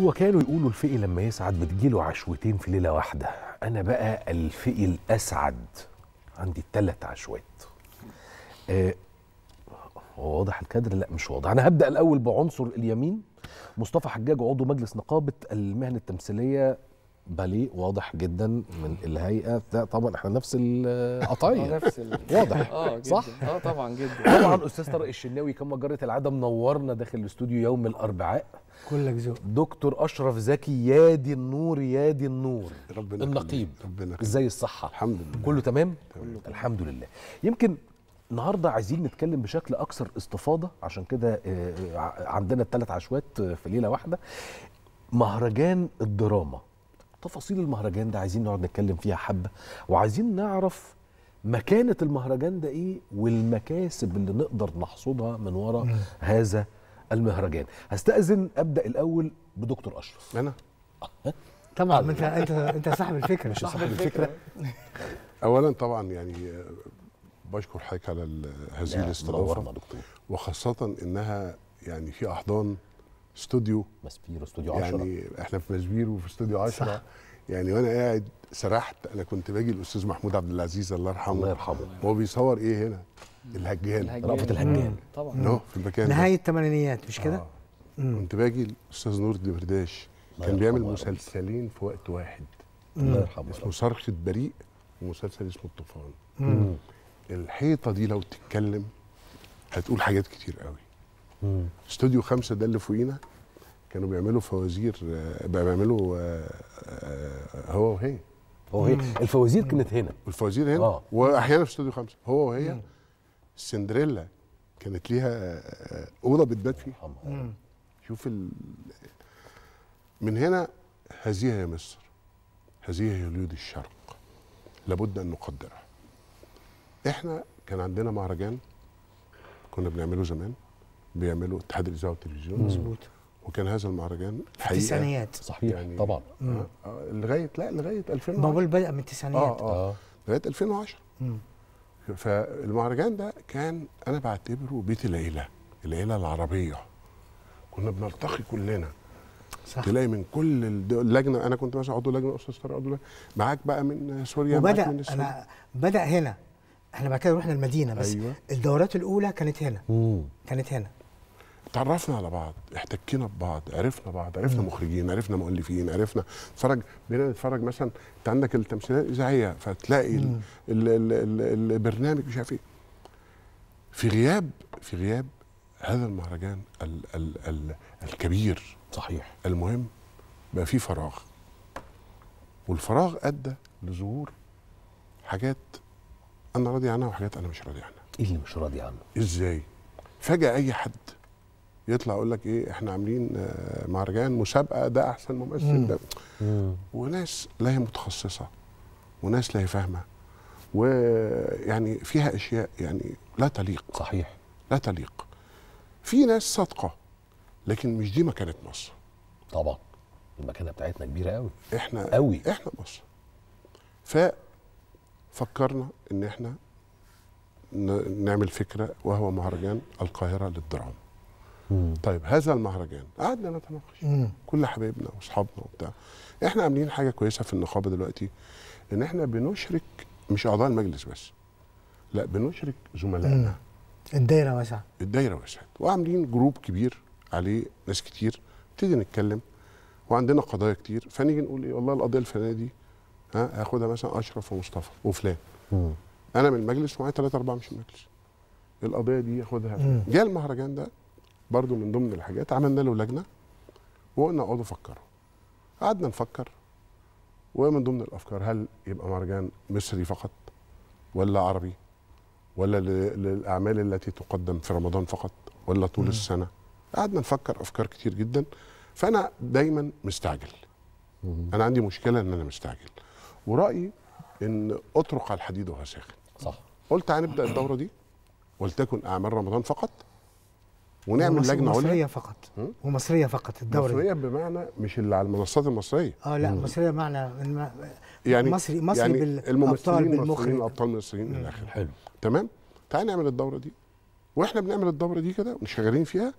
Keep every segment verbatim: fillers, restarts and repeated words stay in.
هو كانوا يقولوا الفئي لما يسعد بتجيله عشوتين في ليله واحده، انا بقى الفئي الاسعد عندي ثلاث عشوات. آه هو واضح الكادر؟ لا مش واضح. انا هبدا الاول بعنصر اليمين، مصطفى حجاج عضو مجلس نقابه المهن التمثيليه باليه، واضح جدا من الهيئه، ده طبعا احنا نفس القطايع نفس واضح اه صح؟ اه طبعا جدا. طبعا استاذ طارق الشناوي كما جرت العاده منورنا داخل الاستوديو يوم الاربعاء. كلك ذوق. دكتور اشرف زكي، يا دي النور يا دي النور، ربنا النقيب، ربنا ازاي الصحه؟ الحمد لله كله تمام؟ كله الحمد لله. يمكن النهارده عايزين نتكلم بشكل اكثر استفاضه، عشان كده عندنا الثلاث عشوات في ليله واحده. مهرجان الدراما، تفاصيل المهرجان ده عايزين نقعد نتكلم فيها حبه، وعايزين نعرف مكانه المهرجان ده ايه والمكاسب اللي نقدر نحصدها من وراء هذا المهرجان. هستأذن ابدا الاول بدكتور اشرف. انا طبعا انت انت انت صاحب الفكره. مش صاحب الفكره. اولا طبعا يعني بشكر حضرتك على هذه الاستضافه، وخاصه انها يعني في احضان استوديو ماسبيرو، استوديو عشرة، يعني احنا في ماسبيرو وفي استوديو عشرة يعني، وانا قاعد سرحت. انا كنت باجي الاستاذ محمود عبد العزيز الله يرحمه، الله يرحمه، هو بيصور ايه هنا؟ الهجان، رأفت الهجان طبعا، نو في المكان نهايه الثمانينيات مش كده؟ آه. كنت باجي الاستاذ نور الدمرداش كان بيعمل مسلسلين في وقت واحد، الله يرحمه، اسمه صرخة بريق ومسلسل اسمه الطوفان. مم. الحيطه دي لو تتكلم هتقول حاجات كتير قوي. مم. استوديو خمسة ده اللي فوقينا كانوا بيعملوا فوازير، بيعملوا هو وهي، هو وهي الفوازير كانت هنا، الفوازير هنا آه. واحيانا في استوديو خمسة هو وهي. مم. السندريلا كانت ليها اوضه بتبات فيها. مم. شوف ال... من هنا، هذه هي مصر، هذه هي هوليود الشرق، لابد ان نقدرها. احنا كان عندنا مهرجان كنا بنعمله زمان، بيعملوا اتحاد الاذاعه والتلفزيون. مظبوط. وكان هذا المهرجان الحقيقه التسعينيات صحيح يعني طبعا. آه آه لغايه لا لغايه ألفين وعشرة، ما بقول بدأ من التسعينيات اه اه, آه. لغايه ألفين وعشرة. مم. فالمهرجان ده كان انا بعتبره بيت العيله، العيله العربيه، كنا بنلتقي كلنا صح. تلاقي من كل اللجنه، انا كنت مثلا عضو لجنه، استاذ طارق عضو لجنه، معاك بقى من سوريا، وبدأ معاك من السوري. انا بدا هنا، احنا بعد كده رحنا المدينه بس. أيوة. الدورات الاولى كانت هنا. مم. كانت هنا، اتعرفنا على بعض، احتكينا ببعض، عرفنا بعض، عرفنا مخرجين، عرفنا مؤلفين، عرفنا نتفرج، بقينا نتفرج مثلا. انت عندك التمثيليه الاذاعيه، فتلاقي ال ال ال ال البرنامج مش عارف ايه. في غياب في غياب هذا المهرجان ال ال ال الكبير صحيح. المهم بقى في فراغ، والفراغ ادى لظهور حاجات انا راضي عنها وحاجات انا مش راضي عنها. ايه اللي مش راضي عنه؟ ازاي؟ فجأة اي حد يطلع يقول لك ايه احنا عاملين مهرجان مسابقه، ده احسن ممثل ده، وناس لا هي متخصصه وناس لا هي فاهمه، ويعني فيها اشياء يعني لا تليق صحيح، لا تليق. في ناس صادقه، لكن مش دي مكانه مصر طبعا. المكانه بتاعتنا كبيره قوي، احنا قوي، احنا مصر. ففكرنا ان احنا نعمل فكره، وهو مهرجان القاهره للدراما. طيب هذا المهرجان قعدنا نتناقش كل حبايبنا واصحابنا وبتاع. احنا عاملين حاجه كويسه في النقابه دلوقتي، ان احنا بنشرك مش اعضاء المجلس بس، لا بنشرك زملائنا. الدايره واسعه، الدايره واسعه، وعاملين جروب كبير عليه ناس كتير، نبتدي نتكلم، وعندنا قضايا كتير، فنيجي نقول ايه والله القضيه الفلانيه دي ها هاخدها مثلا اشرف ومصطفى وفلان. مم. انا من المجلس ومعايا ثلاثه اربعه مش من المجلس، القضيه دي هاخدها. جه المهرجان ده برضو من ضمن الحاجات، عملنا له لجنه وقلنا اقعدوا فكروا. قعدنا نفكر، ومن ضمن الافكار هل يبقى مهرجان مصري فقط، ولا عربي، ولا للاعمال التي تقدم في رمضان فقط، ولا طول م. السنه. قعدنا نفكر افكار كتير جدا. فانا دايما مستعجل، م. انا عندي مشكله ان انا مستعجل، ورايي ان اطرق على الحديد وهو ساخن صح. قلت هنبدا الدوره دي ولتكن اعمال رمضان فقط، ونعمل لجنه مصريه فقط، ومصريه فقط الدوري مصريه بمعنى مش اللي على المنصات المصريه اه لا. مم. مصريه بمعنى الم... يعني مصري مصري يعني بالابطال، بالمخرج، الابطال المصريين من الاخر. حلو تمام. تعال نعمل الدوره دي، واحنا بنعمل الدوره دي كده وشغالين فيها،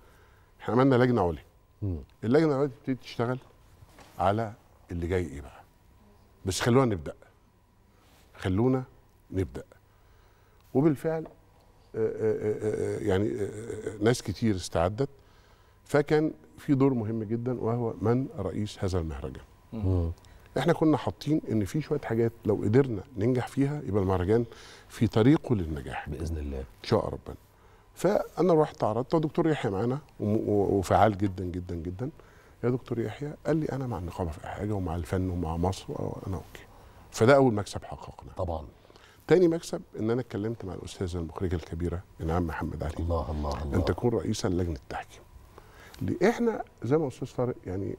احنا عملنا لجنه عليا. اللجنه العليا تبتدي تشتغل على اللي جاي ايه بقى. بس خلونا نبدا خلونا نبدا وبالفعل يعني ناس كتير استعدت، فكان في دور مهم جدا وهو من رئيس هذا المهرجان. احنا كنا حاطين ان في شويه حاجات لو قدرنا ننجح فيها يبقى المهرجان في طريقه للنجاح باذن الله ان شاء ربنا. فانا رحت عرضت، والدكتور يحيى معانا وفعال جدا جدا جدا. يا دكتور يحيى قال لي انا مع النقابه في حاجه ومع الفن ومع مصر وانا اوكي. فده اول مكسب حققناه طبعا. تاني مكسب ان انا اتكلمت مع الاستاذه المخرجه الكبيره انعام محمد علي الله الله الله ان تكون رئيسا لجنه التحكيم. اللي احنا زي ما استاذ طارق يعني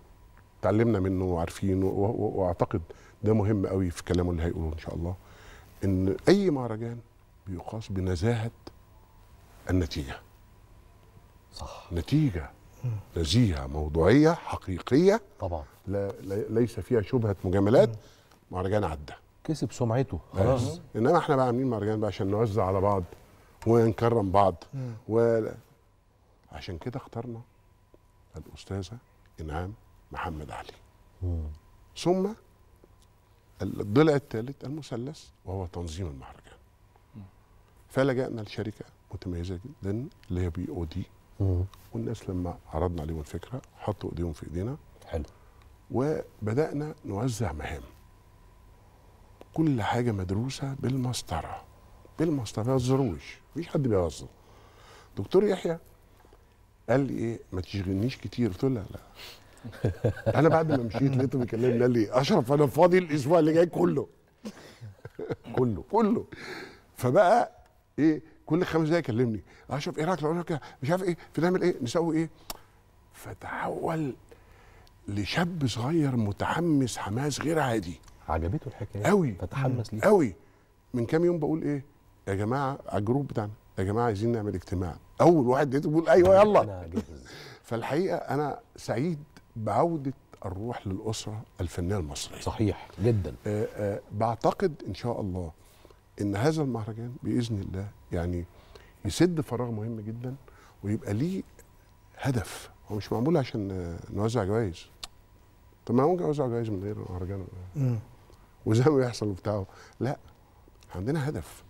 اتعلمنا منه وعارفين، واعتقد ده مهم قوي في كلامه اللي هيقوله ان شاء الله، ان اي مهرجان بيقاس بنزاهه النتيجه. صح، نتيجه نزيهه موضوعيه حقيقيه طبعا، لا ليس فيها شبهه مجاملات. مهرجان عدى كسب سمعته خلاص. انما احنا بقى عاملين مهرجان بقى عشان نوزع على بعض ونكرم بعض و... عشان كده اخترنا الاستاذه انعام محمد علي. مم. ثم الضلع الثالث المثلث وهو تنظيم المهرجان. فلجأنا لشركه متميزه جدا اللي هي بي او دي، والناس لما عرضنا عليهم الفكره حطوا ايديهم في ايدينا. حلو. وبدأنا نوزع مهام، كل حاجه مدروسه بالمسطره بالمسطره، ما تهزروش، مفيش حد بيهزر. دكتور يحيى قال لي ايه، ما تشغلنيش كتير. قلت له لا لا. انا بعد ما مشيت لقيته بيكلمني قال لي اشرف انا فاضي الاسبوع اللي جاي كله. كله كله. فبقى ايه، كل خمس دقايق يكلمني اشرف ايه رايك لو قلنا كده مش عارف ايه، بنعمل ايه، نسوي ايه. فتحول لشاب صغير متحمس حماس غير عادي. عجبته الحكايه قوي، فتحمس ليها قوي. من كام يوم بقول ايه يا جماعه على الجروب بتاعنا، يا جماعه عايزين نعمل اجتماع. اول واحد لقيته بيقول ايوه يلا. فالحقيقه انا سعيد بعوده الروح للاسره الفنيه المصريه. صحيح جدا. آآ آآ بعتقد ان شاء الله ان هذا المهرجان باذن الله يعني يسد فراغ مهم جدا، ويبقى ليه هدف. هو مش معمول عشان نوزع جوائز. طب ما ممكن اوزع جوائز من غير مهرجان وزي ما بيحصل وبتاعه. لا، عندنا هدف.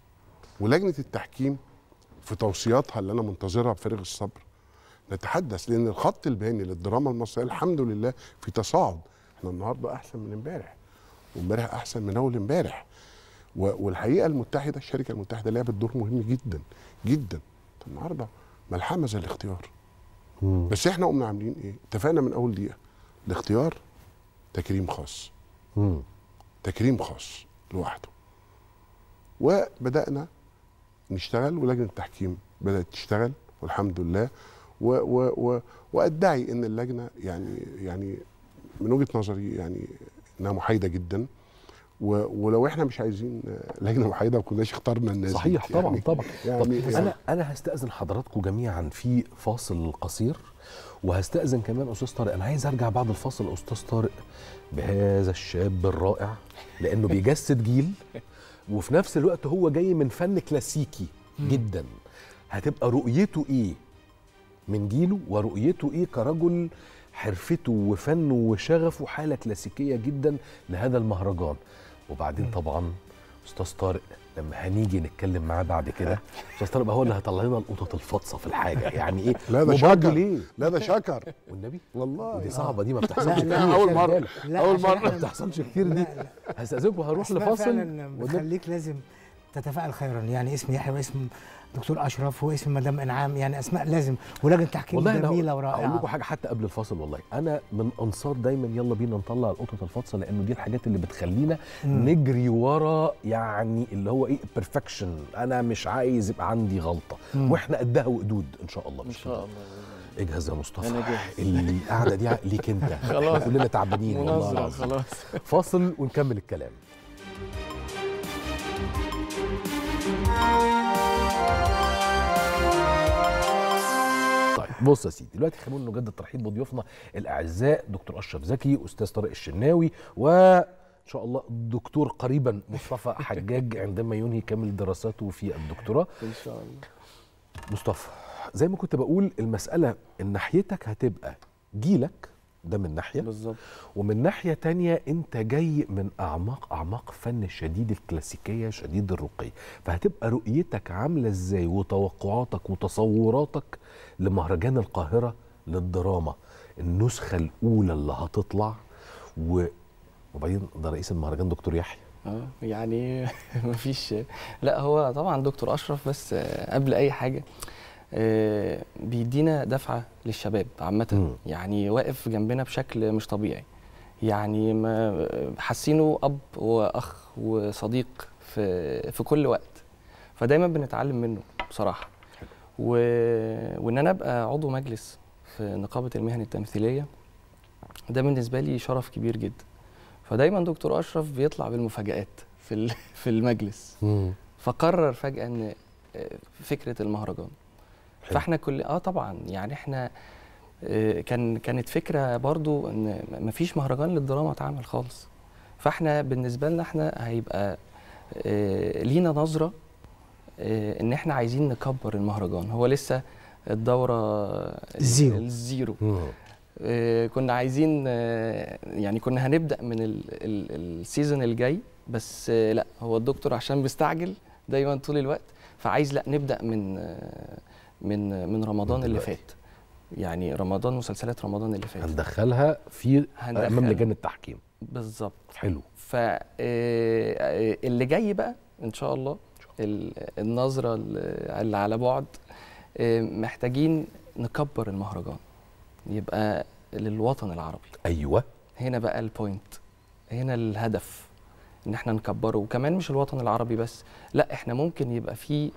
ولجنه التحكيم في توصياتها اللي انا منتظرها بفارغ الصبر نتحدث، لان الخط البياني للدراما المصريه الحمد لله في تصاعد. احنا النهارده احسن من امبارح، وامبارح احسن من اول امبارح. والحقيقه المتحده، الشركه المتحده لعبت دور مهم جدا جدا. النهارده ملحمه زي الاختيار. مم. بس احنا قمنا عاملين ايه؟ اتفقنا من اول دقيقه الاختيار تكريم خاص. مم. تكريم خاص لوحده. وبدانا نشتغل، ولجنه التحكيم بدات تشتغل والحمد لله. و و وادعي ان اللجنه يعني يعني من وجهه نظري يعني انها محايده جدا. ولو احنا مش عايزين لجنه محايده ما كناش اخترنا الناس. صحيح طبعا يعني طبعا. يعني طب يعني انا انا هستاذن حضراتكم جميعا في فاصل قصير، وهستاذن كمان استاذ طارق. انا عايز ارجع بعد الفاصل استاذ طارق بهذا الشاب الرائع، لانه بيجسد جيل وفي نفس الوقت هو جاي من فن كلاسيكي جدا. هتبقى رؤيته ايه من جيله، ورؤيته ايه كرجل حرفته وفنه وشغفه حاله كلاسيكيه جدا لهذا المهرجان. وبعدين طبعا استاذ طارق لما هنيجي نتكلم معاه بعد كده، استاذ طارق هو اللي هيطلع لنا القطط الفاضصه في الحاجه. يعني ايه؟ لا ده شكر، ليه؟ لا ده شكر والنبي والله. دي صعبه، دي ما بتحصلش كتير. اول مره اول مره ما بتحصلش كتير. دي هستاذنكم، هنروح لفاصل. بتخليك لازم تتفائل خيرا. يعني اسم يحيى واسم دكتور اشرف واسم مدام انعام، يعني اسماء لازم، ولجنه تحكيم جميله ورائعه. والله اقول لكم حاجه حتى قبل الفاصل، والله انا من انصار دايما يلا بينا نطلع القطط الفاضصه، لانه دي الحاجات اللي بتخلينا م. نجري ورا يعني اللي هو ايه بيرفكشن. انا مش عايز يبقى عندي غلطه، م. واحنا قدها وقدود ان شاء الله. ان شاء الله اجهز يا مصطفى، القعده دي ليك انت. خلاص كلنا تعبانين والله. خلاص فاصل ونكمل الكلام. بص يا سيدي، دلوقتي خلونا نجدد الترحيب بضيوفنا الاعزاء دكتور اشرف زكي، استاذ طارق الشناوي، وان شاء الله الدكتور قريبا مصطفى حجاج عندما ينهي كامل دراساته في الدكتوراه ان شاء الله. مصطفى، زي ما كنت بقول، المساله ان ناحيتك هتبقى جيلك ده من ناحيه بالظبط. ومن ناحيه تانية انت جاي من اعماق اعماق فن شديد الكلاسيكيه شديد الرقي، فهتبقى رؤيتك عامله ازاي وتوقعاتك وتصوراتك لمهرجان القاهره للدراما النسخه الاولى اللي هتطلع. و... وبعدين ده رئيس المهرجان دكتور يحيى اه يعني مفيش، لا هو طبعا دكتور اشرف، بس قبل اي حاجه بيدينا دفعه للشباب عامه، يعني واقف جنبنا بشكل مش طبيعي، يعني ما حاسينه اب واخ وصديق في في كل وقت، فدايما بنتعلم منه بصراحه. و... وان انا ابقى عضو مجلس في نقابه المهن التمثيليه ده بالنسبه لي شرف كبير جدا، فدايما دكتور اشرف بيطلع بالمفاجآت في في المجلس. فقرر فجاه ان فكره المهرجان حلو. فاحنا كل اه طبعا يعني احنا كان كانت فكره برضو ان مفيش مهرجان للدراما اتعمل خالص، فاحنا بالنسبه لنا احنا هيبقى لينا نظره ان احنا عايزين نكبر المهرجان، هو لسه الدوره الزيرو, الزيرو. كنا عايزين يعني كنا هنبدا من السيزون الجاي، بس لا هو الدكتور عشان بيستعجل دايما طول الوقت، فعايز لا نبدا من من من رمضان اللي فات، يعني رمضان مسلسلات رمضان اللي فات هندخلها في امام لجان التحكيم بالظبط. حلو. ف اللي جاي بقى ان شاء الله النظره اللي على بعد محتاجين نكبر المهرجان يبقى للوطن العربي. ايوه هنا بقى البوينت، هنا الهدف ان احنا نكبره، وكمان مش الوطن العربي بس، لا احنا ممكن يبقى في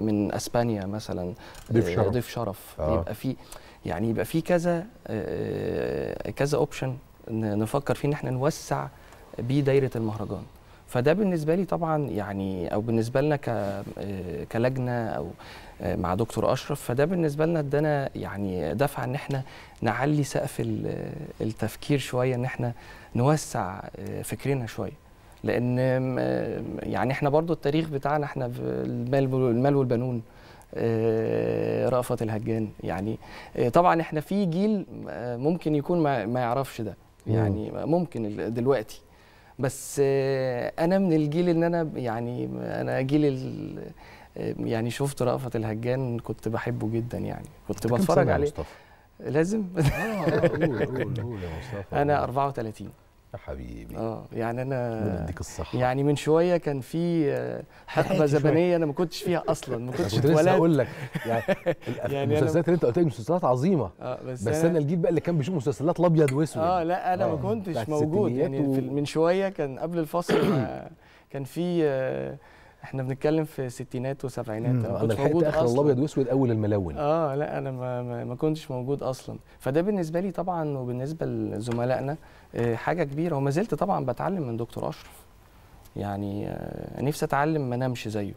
من اسبانيا مثلا ضيف شرف, ضيف شرف. آه. يبقى في يعني يبقى في كذا كذا اوبشن نفكر فيه ان احنا نوسع بيه دايره المهرجان. فده بالنسبه لي طبعا يعني او بالنسبه لنا كلجنه او مع دكتور اشرف، فده بالنسبه لنا ادانا يعني دفعه ان احنا نعلي سقف التفكير شويه، ان احنا نوسع فكرنا شويه، لان يعني احنا برضو التاريخ بتاعنا احنا في المال والبنون، رأفت الهجان، يعني طبعا احنا في جيل ممكن يكون ما يعرفش ده، يعني ممكن دلوقتي، بس انا من الجيل اللي انا يعني انا جيل يعني شفت رأفت الهجان كنت بحبه جدا، يعني كنت بتفرج عليه. مصطفى لازم اه قول قول قول يا مصطفى. انا أربعة وثلاثين يا حبيبي. اه يعني انا اديك الصحه، يعني من شويه كان في حقبه زمنيه انا ما كنتش فيها اصلا، ما كنتش اتولدت. لسه هقول لك يعني المسلسلات اللي انت قلت لي مسلسلات عظيمه، آه بس, بس انا الجيل بقى اللي كان بيشوف مسلسلات الابيض واسود اه لا انا آه. ما كنتش موجود يعني و... من شويه كان قبل الفصل كان في آه احنا بنتكلم في ستينات وسبعينات، انا ما كنتش موجود اخر الابيض واسود اول الملون. اه لا انا ما, ما كنتش موجود اصلا، فده بالنسبه لي طبعا وبالنسبه لزملائنا حاجه كبيره، وما زلت طبعا بتعلم من دكتور اشرف، يعني نفسي اتعلم ما انامش زيه.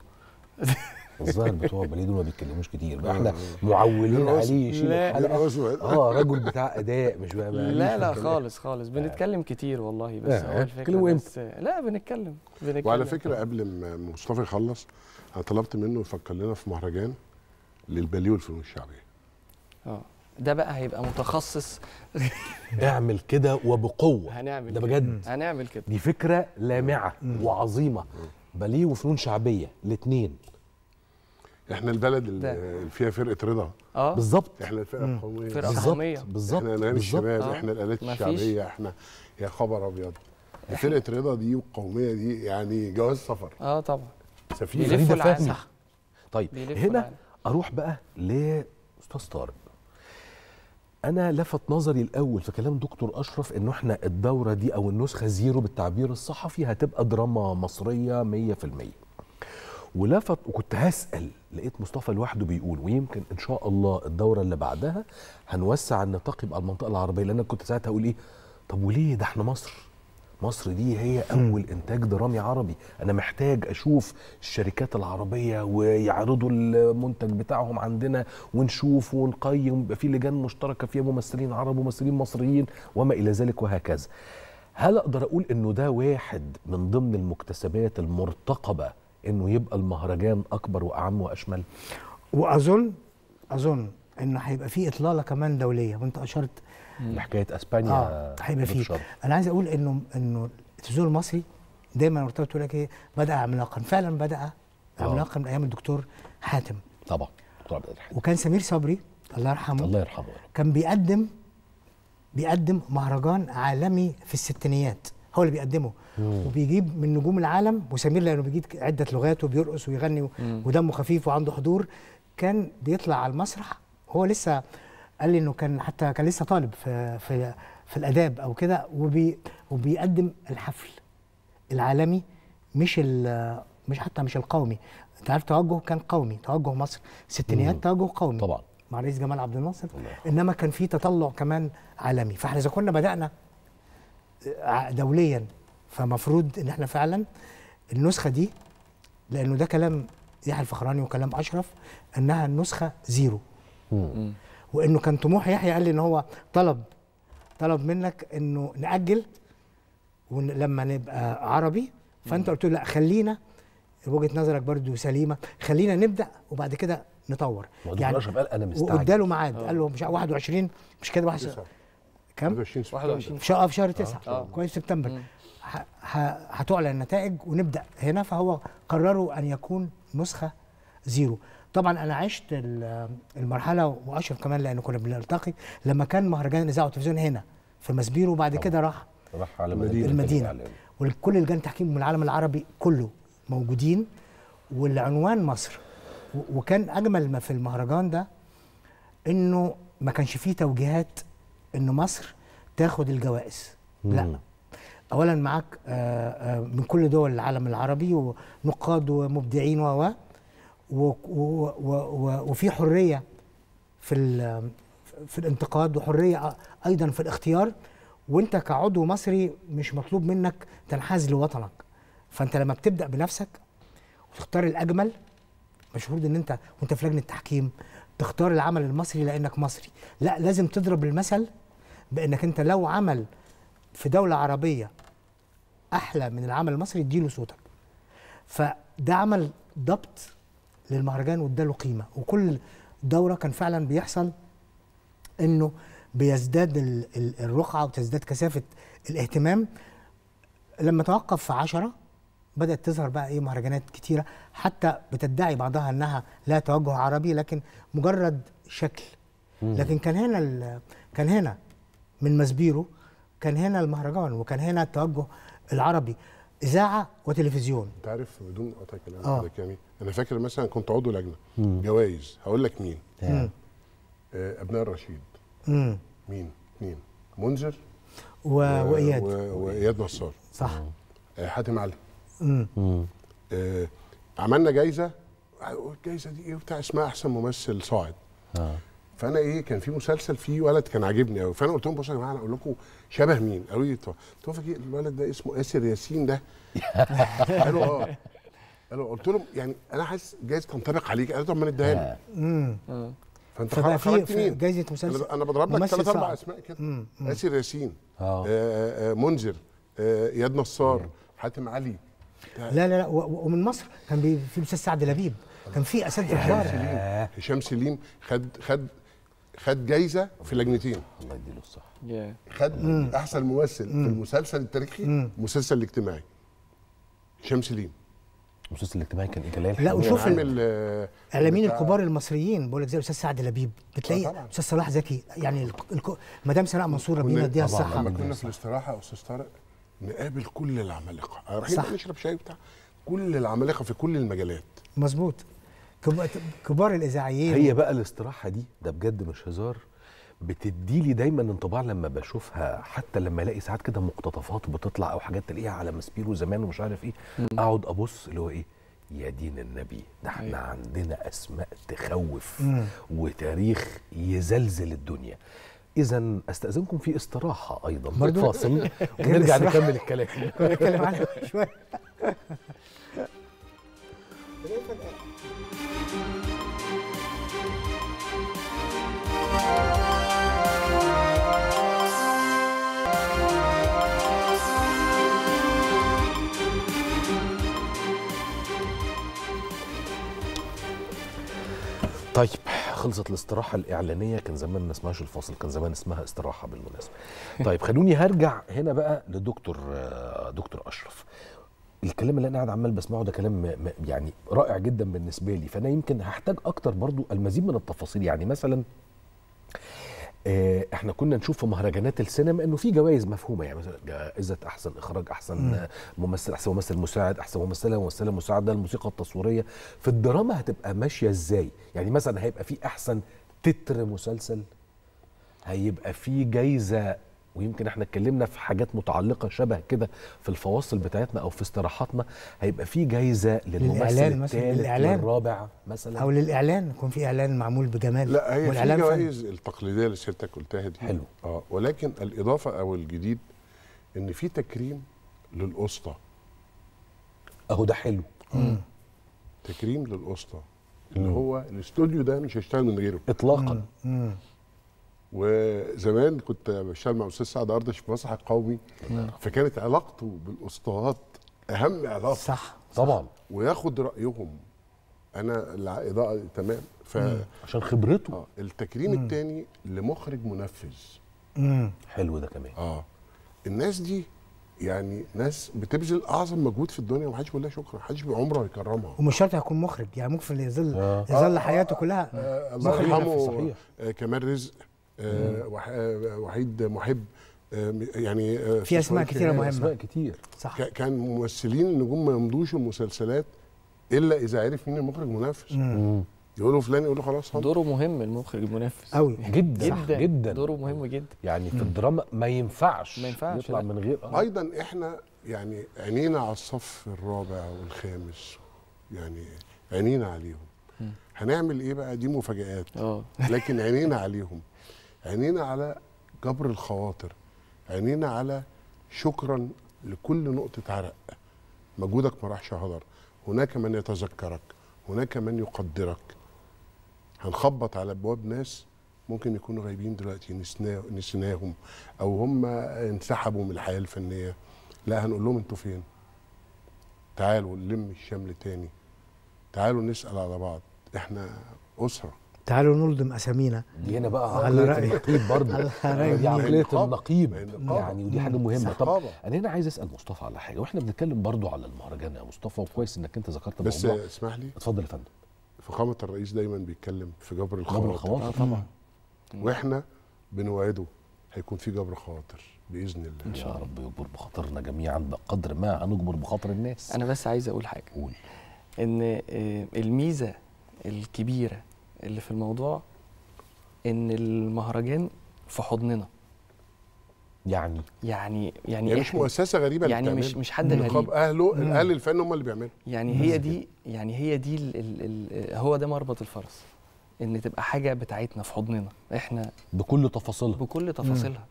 الظاهر بتوع الباليه دول ما بيتكلموش كتير بقى، احنا معولين عليه يشيل الحلقه اه راجل بتاع اداء مش بقى, بقى لا لا خالص خالص بنتكلم كتير والله، بس هو الفكره بس لا بنتكلم بنتكلم. وعلى فكره قبل ما مصطفى يخلص انا طلبت منه يفكر لنا في مهرجان للباليه والفنون الشعبيه. اه ده بقى هيبقى متخصص. اعمل كده وبقوه. هنعمل ده بجد، هنعمل كده، دي فكره لامعه وعظيمه. باليه وفنون شعبيه الاثنين، احنا البلد اللي فيها فرقه رضا اه بالظبط، احنا الفرقه القوميه بالظبط بالظبط، احنا انغام الشباب، احنا الالات الشعبيه، احنا يا خبر ابيض فرقه رضا دي والقوميه دي يعني جواز سفر. اه طبعا سفيه جديده فاتنه. طيب هنا اروح بقى لاستاذ طارق. انا لفت نظري الاول في كلام دكتور اشرف انه احنا الدوره دي او النسخه زيرو بالتعبير الصحفي هتبقى دراما مصريه مية في المية، ولفت وكنت هسأل لقيت مصطفى لوحده بيقول ويمكن إن شاء الله الدورة اللي بعدها هنوسع النطاق يبقى المنطقة العربية، لأن أنا كنت ساعتها أقول إيه طب وليه ده إحنا مصر مصر دي هي أول إنتاج درامي عربي، أنا محتاج أشوف الشركات العربية ويعرضوا المنتج بتاعهم عندنا ونشوف ونقيم، يبقى في لجان مشتركة فيها ممثلين عرب وممثلين مصريين وما إلى ذلك وهكذا. هل أقدر أقول إنه ده واحد من ضمن المكتسبات المرتقبة انه يبقى المهرجان اكبر واعم واشمل؟ واظن اظن انه هيبقى فيه اطلاله كمان دوليه، وانت اشرت بحكايه اسبانيا. اه هيبقى فيه. انا عايز اقول انه انه التلفزيون المصري دايما مرتبط يقول لك ايه، بدا عملاقا، فعلا بدا عملاقا من ايام الدكتور حاتم. طبعا طبعا. وكان سمير صبري الله يرحمه الله يرحمه كان بيقدم بيقدم مهرجان عالمي في الستينيات، هو اللي بيقدمه مم. وبيجيب من نجوم العالم، وسمير لانه بيجيب عده لغات وبيرقص ويغني ودمه خفيف وعنده حضور، كان بيطلع على المسرح. هو لسه قال لي انه كان حتى كان لسه طالب في في في الاداب او كده، وبي وبيقدم الحفل العالمي، مش مش حتى مش القومي. انت عارف توجهه كان قومي، توجه مصر الستينيات توجه قومي طبعا مع رئيس جمال عبد الناصر، انما كان في تطلع كمان عالمي. فاحنا اذا كنا بدانا دوليا فمفروض ان احنا فعلا النسخه دي، لانه ده كلام يحيى الفخراني وكلام اشرف انها النسخه زيرو، مم. وانه كان طموح يحيى، قال لي ان هو طلب طلب منك انه ناجل ولما نبقى عربي، فانت قلت له لا خلينا وجهه نظرك برضو سليمه، خلينا نبدا وبعد كده نطور. يعني اشرف قال انا مستعجل واداله ميعاد، قال له مش واحد وعشرين مش كده واحد كم؟ واحد وعشرين في شهر تسعة آه. كويس سبتمبر هتعلن النتائج ونبدا هنا. فهو قرروا ان يكون نسخه زيرو. طبعا انا عشت المرحله واشرف كمان، لان كنا بنلتقي لما كان مهرجان الاذاعه والتلفزيون هنا في ماسبيرو، وبعد كده راح راح على المدينه, المدينة. وكل لجان تحكيم من العالم العربي كله موجودين، والعنوان مصر. وكان اجمل ما في المهرجان ده انه ما كانش فيه توجيهات ان مصر تاخد الجوائز، لا. اولا معاك من كل دول العالم العربي ونقاد ومبدعين و وفي حريه في في الانتقاد، وحريه ايضا في الاختيار. وانت كعضو مصري مش مطلوب منك تنحاز لوطنك، فانت لما بتبدا بنفسك وتختار الاجمل، مش المفروض ان انت وانت في لجنه التحكيم تختار العمل المصري لانك مصري، لا، لازم تضرب المثل بانك انت لو عمل في دوله عربيه احلى من العمل المصري اديله صوتك. فده عمل ضبط للمهرجان واداله قيمه، وكل دوره كان فعلا بيحصل انه بيزداد الرقعه وتزداد كثافه الاهتمام. لما توقف في عشرة بدات تظهر بقى ايه مهرجانات كتيره، حتى بتدعي بعضها انها لا توجه عربي لكن مجرد شكل. لكن كان هنا كان هنا من ماسبيرو كان هنا المهرجان، وكان هنا التوجه العربي، اذاعه وتلفزيون. انت عارف بدون قطع كلامك آه. يعني انا فاكر مثلا كنت عضو لجنه جوائز، هقول لك مين؟ آه ابناء الرشيد. مم. مين؟ مين؟ منذر و... واياد واياد نصار، صح. آه حاتم علي. امم آه عملنا جايزه، الجايزه دي ايه وبتاع، اسمها احسن ممثل صاعد. آه. فانا ايه كان في مسلسل فيه ولد كان عاجبني قوي، فانا قلت لهم بصوا يا جماعه انا اقول لكم شبه مين؟ قالوا لي توافق ايه؟ الولد ده اسمه آسر ياسين ده. قالوا اه قالوا قلت لهم يعني انا حاسس جايزه تنطبق عليك، قالوا طب ما نديها لك. فانت خرجت مين؟ جايزه مسلسل انا بضرب لك ثلاث اربع اسماء كده، آسر ياسين، اه منذر، اياد نصار، حاتم علي. لا لا لا ومن مصر كان في الاستاذ سعد لبيب، كان في اساتذه كبار. هشام سليم خد خد خد جايزه في لجنتين، الله يديله الصحه. خد احسن ممثل في المسلسل التاريخي والمسلسل الاجتماعي. هشام سليم المسلسل الاجتماعي كان ايه؟ لا، وشوف الاعلاميين الكبار المصريين، بقول لك زي الاستاذ سعد لبيب، بتلاقي الاستاذ صلاح ذكي، يعني مدام سناء منصور ربنا يديها الصحه. لما كنا في الاستراحه يا استاذ طارق نقابل كل العمالقه، رايحين نشرب شاي بتاع كل العمالقه في كل المجالات. مظبوط، كبار الاذاعيين. هي بقى الاستراحه دي، ده بجد مش هزار، بتدي لي دايما انطباع لما بشوفها، حتى لما الاقي ساعات كده مقتطفات بتطلع او حاجات تلاقيها على ماسبيرو زمان ومش عارف ايه، اقعد ابص اللي هو ايه، يا دين النبي ده احنا عندنا اسماء تخوف مم. وتاريخ يزلزل الدنيا. إذا أستأذنكم في استراحة أيضا برضو فاصل ونرجع نكمل الكلام. نتكلم عنها شوية. طيب خلصت الاستراحه الاعلانيه، كان زمان ما اسمهاش الفاصل، كان زمان اسمها استراحه بالمناسبه. طيب خلوني هرجع هنا بقى لدكتور دكتور اشرف. الكلام اللي انا قاعد عمال بسمعه ده كلام يعني رائع جدا بالنسبه لي، فانا يمكن هحتاج اكتر برضو المزيد من التفاصيل. يعني مثلا احنا كنا نشوف في مهرجانات السينما انه في جوائز مفهومه، يعني مثلا جائزه احسن اخراج، احسن ممثل، احسن ممثل مساعد، احسن ممثله ممثله مساعده، الموسيقى التصويريه. في الدراما هتبقى ماشيه ازاي؟ يعني مثلا هيبقى في احسن تتر مسلسل، هيبقى في جائزه، ويمكن احنا اتكلمنا في حاجات متعلقه شبه كده في الفواصل بتاعتنا او في استراحاتنا، هيبقى في جايزه للممثل الثالث والرابع مثلا، او للاعلان، يكون في اعلان معمول بجمال. لا هي في جوائز التقليديه اللي سيادتك قلتها دي حلو، اه ولكن الاضافه او الجديد ان في تكريم للاسطى. اهو ده حلو. مم. تكريم للاسطى اللي هو الاستوديو ده مش هيشتغل من غيره اطلاقا. مم. مم. وزمان كنت بشتغل مع الاستاذ سعد اردش في مسرح القومي، فكانت علاقته بالاسطوات اهم علاقه. صح طبعا، وياخد رايهم انا الاضاءه تمام، ف عشان خبرته. آه التكريم الثاني لمخرج منفذ. امم حلو ده كمان. اه الناس دي يعني ناس بتبذل اعظم مجهود في الدنيا ومحدش بيقول لها شكرا، محدش عمره هيكرمها. ومش شرط هيكون مخرج، يعني ممكن يظل آه. يظل حياته كلها آه. الله يرحمه آه كمال رزق، آه وحيد محب، آه يعني آه في اسماء كتيره مهمه، اسماء كتير صح. كان ممثلين نجوم ما يمضوش المسلسلات الا اذا عرف مين المخرج المنافس، يقولوا فلان يقولوا خلاص. هم دوره مهم المخرج المنافس قوي جدا جدا, جدا. دوره مهم جدا يعني في الدراما، ما ينفعش ما ينفعش يطلع من غير آه. ايضا احنا يعني عينينا على الصف الرابع والخامس، يعني عينينا عليهم. مم. هنعمل ايه بقى؟ دي مفاجآت اه لكن عينينا عليهم، عينينا على جبر الخواطر، عينينا على شكرا لكل نقطة عرق، مجهودك ما راحش هدر، هناك من يتذكرك، هناك من يقدرك. هنخبط على ابواب ناس ممكن يكونوا غايبين دلوقتي نسيناهم او هم انسحبوا من الحياة الفنية، لا هنقول لهم انتوا فين؟ تعالوا نلم الشمل تاني، تعالوا نسأل على بعض، احنا أسرة، تعالوا نلضم اسامينا. دي هنا بقى عقليه النقيب برضه، دي عقليه النقيب يعني، ودي حاجه مهمه. طب انا هنا عايز اسال مصطفى على حاجه، واحنا بنتكلم برضه على المهرجان يا مصطفى، وكويس انك انت ذكرت الموضوع. بس اسمح لي. اتفضل يا فندم. فخامه الرئيس دايما بيتكلم في جبر الخواطر. جبر الخواطر طبعا، واحنا بنوعده هيكون في جبر خواطر باذن الله. ان شاء رب يجبر بخاطرنا جميعا بقدر ما هنجبر بخاطر الناس. انا بس عايز اقول حاجه. قول. ان الميزه الكبيره اللي في الموضوع ان المهرجان في حضننا، يعني يعني يعني مش يعني مؤسسه غريبه يعني اللي مش مش حد غريب، نقاب اهله، اهل الفن هم اللي بيعملوا. يعني هي دي يعني هي دي ال ال ال هو ده مربط الفرس، ان تبقى حاجه بتاعتنا في حضننا احنا بكل تفاصيلها بكل تفاصيلها.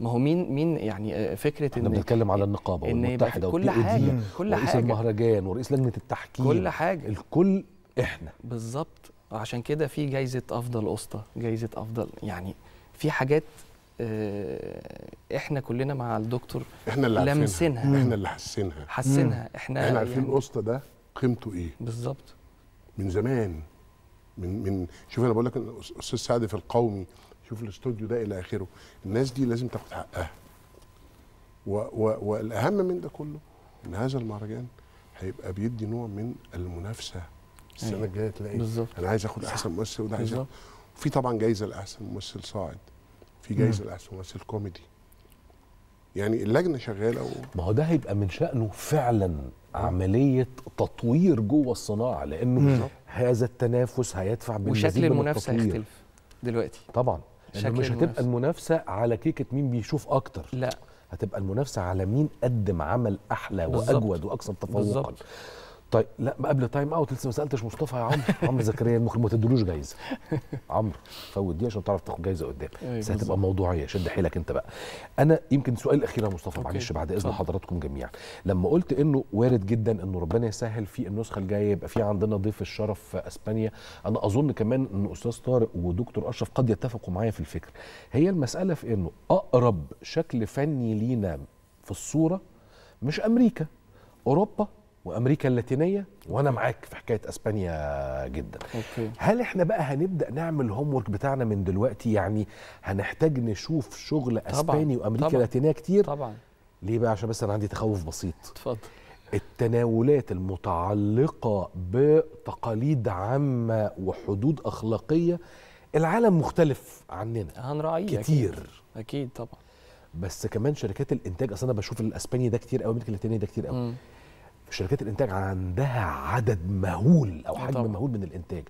ما هو مين مين يعني فكره ان احنا بنتكلم على النقابه والمتحده وكل حاجه، كل حاجه، رئيس المهرجان ورئيس لجنه التحكيم، كل حاجه، الكل احنا بالظبط. عشان كده في جايزة أفضل أسطى، جايزة أفضل، يعني في حاجات إحنا كلنا مع الدكتور إحنا اللي لمسينها، إحنا اللي حسينها حسينها إحنا إحنا عارفين يعني الأسطى ده قيمته إيه بالظبط من زمان. من من شوف أنا بقول لك الأستاذ سعد في القومي، شوف الاستوديو ده إلى آخره. الناس دي لازم تاخد حقها، والأهم من ده كله إن هذا المهرجان هيبقى بيدي نوع من المنافسة. السنه الجايه تلاقي انا عايز اخد احسن ممثل، وده عايز، في طبعا جايزه لاحسن ممثل صاعد، في جايزه لاحسن ممثل كوميدي، يعني اللجنه شغاله و... ما هو ده هيبقى من شأنه فعلا عمليه تطوير جوه الصناعه، لانه هذا التنافس هيدفع بالمزيد من التطوير. وشكل المنافسه هيختلف دلوقتي طبعا، لانه مش هتبقى المنافسه على كيكه مين بيشوف اكتر، لا هتبقى المنافسه على مين قدم عمل احلى واجود واكثر تفوقا. طيب لا قبل تايم اوت لسه ما سالتش مصطفى يا عمرو عمرو زكريا المخرج، ما تدلوش جايزه عمرو، فوت دي عشان تعرف تاخد جايزه قدام. بس هتبقى موضوعيه، شد حيلك انت بقى. انا يمكن سؤال الاخير يا مصطفى معلش بعد اذن حضراتكم جميعا، لما قلت انه وارد جدا انه ربنا يسهل في النسخه الجايه يبقى في عندنا ضيف الشرف في اسبانيا، انا اظن كمان ان استاذ طارق ودكتور اشرف قد يتفقوا معايا في الفكره. هي المساله في انه اقرب شكل فني لينا في الصوره مش امريكا، اوروبا وامريكا اللاتينيه، وانا معاك في حكايه اسبانيا جدا. أوكي. هل احنا بقى هنبدا نعمل الهوم ورك بتاعنا من دلوقتي؟ يعني هنحتاج نشوف شغل اسباني طبعًا. وامريكا اللاتينيه كتير طبعا. ليه بقى؟ عشان بس انا عندي تخوف بسيط. اتفضل. التناولات المتعلقه بتقاليد عامه وحدود اخلاقيه، العالم مختلف عننا هنراعيه كتير. اكيد, أكيد طبعا. بس كمان شركات الانتاج، اصل انا بشوف الاسباني ده كتير قوي، امريكا اللاتينيه ده كتير قوي. شركات الانتاج عندها عدد مهول او حجم طبعا. مهول من الانتاج.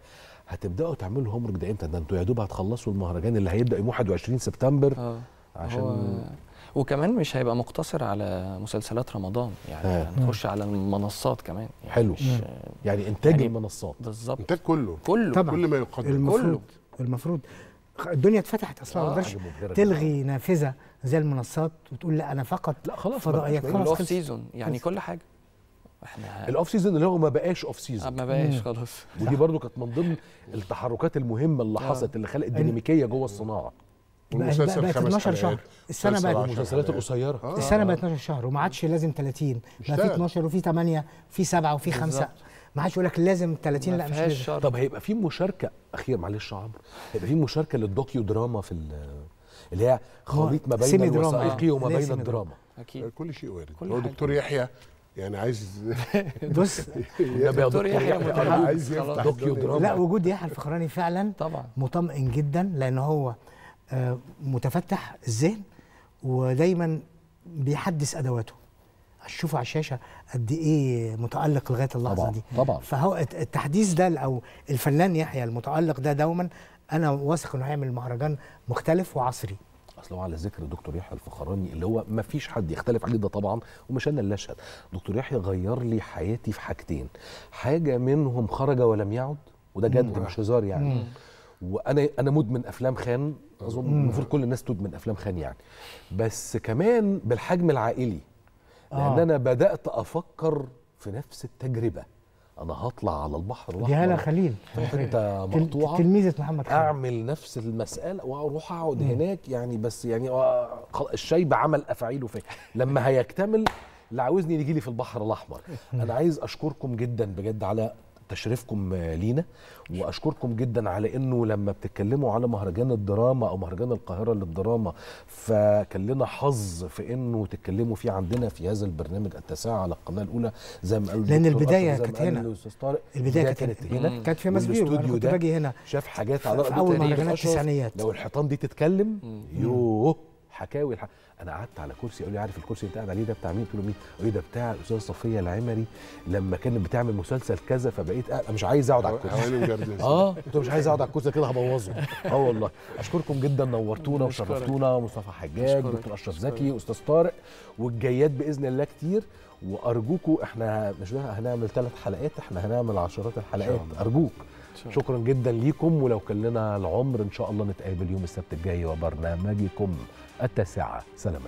هتبداوا تعملوا هوم ورك ده امتى؟ ده انتوا يا دوب هتخلصوا المهرجان اللي هيبدا يوم واحد وعشرين سبتمبر آه. عشان هو... وكمان مش هيبقى مقتصر على مسلسلات رمضان، يعني هنخش على المنصات كمان. يعني حلو. مش... يعني انتاج يعني... المنصات بالظبط، انتاج كله كله طبعا. كل ما يقدم المفروض كله. المفروض الدنيا اتفتحت اصلا، ما تقدرش تلغي نافذه زي المنصات وتقول لا انا فقط لا خلاص فضائيات. خلاص الاوف سيزون يعني كل حاجه احنا الاوف سيزون اللي هو ما بقاش اوف سيزون، ما بقاش خلاص. ودي برضو كانت من ضمن التحركات المهمه اللي حصلت اللي خلقت ديناميكيه جوه الصناعه. والمسلسل بقت اتناشر شهر السنه، بقت المسلسلات القصيره آه. السنه بقت اتناشر شهر وما عادش لازم تلاتين، بقى في اتناشر وفي تمانية وفي سبعة وفي خمسة، ما عادش يقول لك لازم تلاتين، لا مش لازم. طب هيبقى في مشاركه اخير، معلش يا عمرو، هيبقى في مشاركه للدوكيو دراما في اللي هي خليط ما بين الوثائقي وما بين الدراما؟ اكيد كل شيء وارد. هو دكتور يحيى يعني عايز بص يا دكتور يحيى عايز يفتح دوكيو دراما. لا وجود يحيى الفخراني فعلا طبعا مطمئن جدا، لان هو متفتح الذهن ودايما بيحدث ادواته. هتشوفوا على الشاشه قد ايه متالق لغايه اللحظه طبعًا. دي طبعا. فهو التحديث ده او الفنان يحيى المتالق ده دوما، انا واثق انه هيعمل مهرجان مختلف وعصري. اصل هو على ذكر دكتور يحيى الفخراني اللي هو ما فيش حد يختلف عليه ده طبعا، ومش انا اللي اشهد، دكتور يحيى غير لي حياتي في حاجتين، حاجه منهم خرج ولم يعد، وده جد مش هزار يعني. مم. وانا انا مدمن افلام خان، اظن المفروض كل الناس تدمن افلام خان يعني، بس كمان بالحجم العائلي، لان آه. انا بدات افكر في نفس التجربه. انا هطلع على البحر الاحمر، يا هلا خليل حته مقطوعه تلميذه محمد خليل، اعمل نفس المساله واروح اقعد هناك يعني. بس يعني الشاي بعمل افاعيله فيه لما هيكتمل. اللي عاوزني يجي لي في البحر الاحمر. انا عايز اشكركم جدا بجد على تشريفكم لينا، واشكركم جدا على انه لما بتتكلموا على مهرجان الدراما او مهرجان القاهره للدراما، فكان لنا حظ في انه تتكلموا فيه عندنا في هذا البرنامج التاسعه على القناه الاولى، زي ما قال لان البدايه كانت هنا. البدايه كانت هنا، كانت في ماسبيرو، انا كنت باجي هنا شاف حاجات على اول مهرجانات التسعينيات. لو الحيطان دي تتكلم يوه حكاوي الح... انا قعدت على كرسي، يقول لي عارف الكرسي اللي انت قاعد عليه ده بتاع مين؟ قلت له مين؟ قال لي ده بتاع الاستاذه صفيه العمري لما كانت بتعمل مسلسل كذا، فبقيت أه... مش عايز اقعد على الكرسي. اه قلت له مش عايز اقعد على الكرسي كده هبوظه. اه والله اشكركم جدا، نورتونا وشرفتونا. مصطفى حجاج، دكتور اشرف زكي، استاذ طارق، والجيات باذن الله كتير. وارجوكم احنا مش هنعمل ثلاث حلقات، احنا هنعمل عشرات الحلقات، ارجوك. شكرا جدا ليكم، ولو كان لنا العمر ان شاء الله نتقابل يوم السبت الجاي وبرنامجكم التاسعة. سلامات.